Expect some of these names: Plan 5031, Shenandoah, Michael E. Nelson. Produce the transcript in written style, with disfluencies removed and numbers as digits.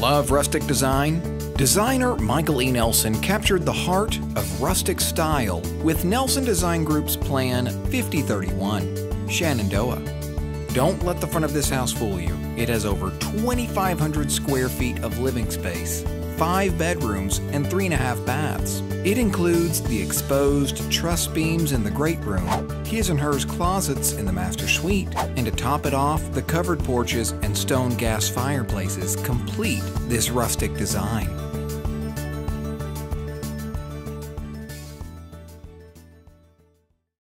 love rustic design? Designer Michael E. Nelson captured the heart of rustic style with Nelson Design Group's Plan 5031, Shenandoah. Don't let the front of this house fool you. It has over 2,500 square feet of living space, 5 bedrooms, and 3.5 baths. It includes the exposed truss beams in the great room, his and hers closets in the master suite, and to top it off, the covered porches and stone gas fireplaces complete this rustic design.